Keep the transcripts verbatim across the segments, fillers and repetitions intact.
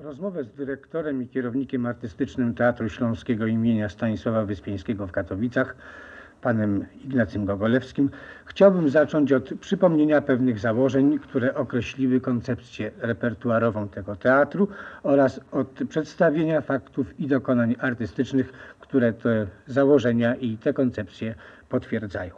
Rozmowę z dyrektorem i kierownikiem artystycznym Teatru Śląskiego imienia Stanisława Wyspiańskiego w Katowicach, panem Ignacym Gogolewskim, chciałbym zacząć od przypomnienia pewnych założeń, które określiły koncepcję repertuarową tego teatru oraz od przedstawienia faktów i dokonań artystycznych, które te założenia i te koncepcje potwierdzają.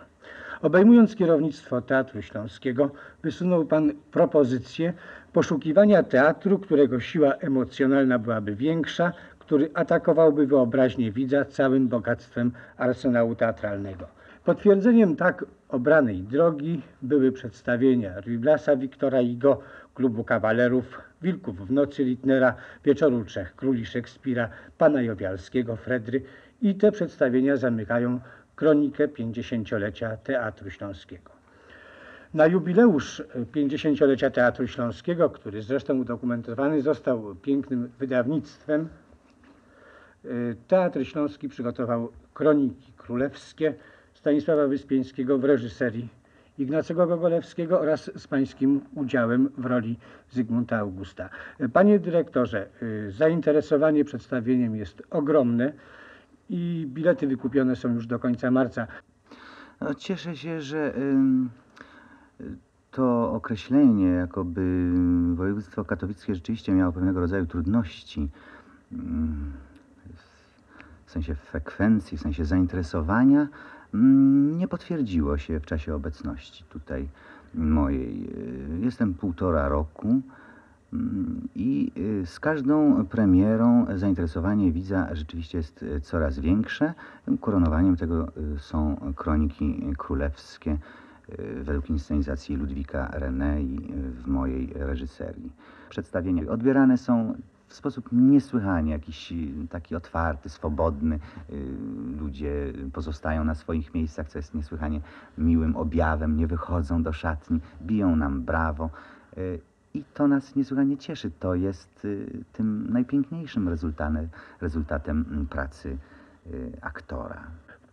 Obejmując kierownictwo Teatru Śląskiego, wysunął pan propozycję poszukiwania teatru, którego siła emocjonalna byłaby większa, który atakowałby wyobraźnię widza całym bogactwem arsenału teatralnego. Potwierdzeniem tak obranej drogi były przedstawienia Ruy Blasa Wiktora Hugo, Klubu Kawalerów, Wilków w nocy Littnera, Wieczoru Trzech Króli Szekspira, Pana Jowialskiego, Fredry, i te przedstawienia zamykają Kronikę pięćdziesięciolecia Teatru Śląskiego. Na jubileusz pięćdziesięciolecia Teatru Śląskiego, który zresztą udokumentowany został pięknym wydawnictwem, Teatr Śląski przygotował Kroniki Królewskie Stanisława Wyspiańskiego w reżyserii Ignacego Gogolewskiego oraz z pańskim udziałem w roli Zygmunta Augusta. Panie dyrektorze, zainteresowanie przedstawieniem jest ogromne i bilety wykupione są już do końca marca. No, cieszę się, że to określenie, jakoby województwo katowickie rzeczywiście miało pewnego rodzaju trudności w sensie frekwencji, w sensie zainteresowania, nie potwierdziło się w czasie obecności tutaj mojej. Jestem półtora roku i z każdą premierą zainteresowanie widza rzeczywiście jest coraz większe. Koronowaniem tego są Kroniki Królewskie według inscenizacji Ludwika René i w mojej reżyserii. Przedstawienia odbierane są w sposób niesłychanie jakiś taki otwarty, swobodny. Ludzie pozostają na swoich miejscach, co jest niesłychanie miłym objawem, nie wychodzą do szatni, biją nam brawo i to nas niesłychanie cieszy. To jest tym najpiękniejszym rezultatem, rezultatem pracy aktora.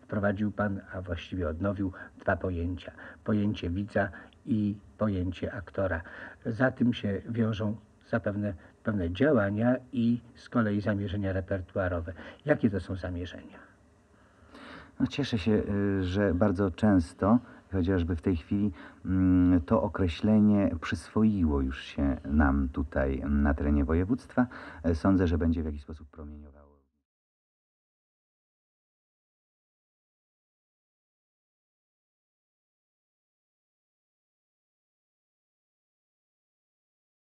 Wprowadził pan, a właściwie odnowił dwa pojęcia. Pojęcie widza i pojęcie aktora. Za tym się wiążą zapewne pewne działania i z kolei zamierzenia repertuarowe. Jakie to są zamierzenia? No, cieszę się, że bardzo często, chociażby w tej chwili, to określenie przyswoiło już się nam tutaj na terenie województwa. Sądzę, że będzie w jakiś sposób promieniowało.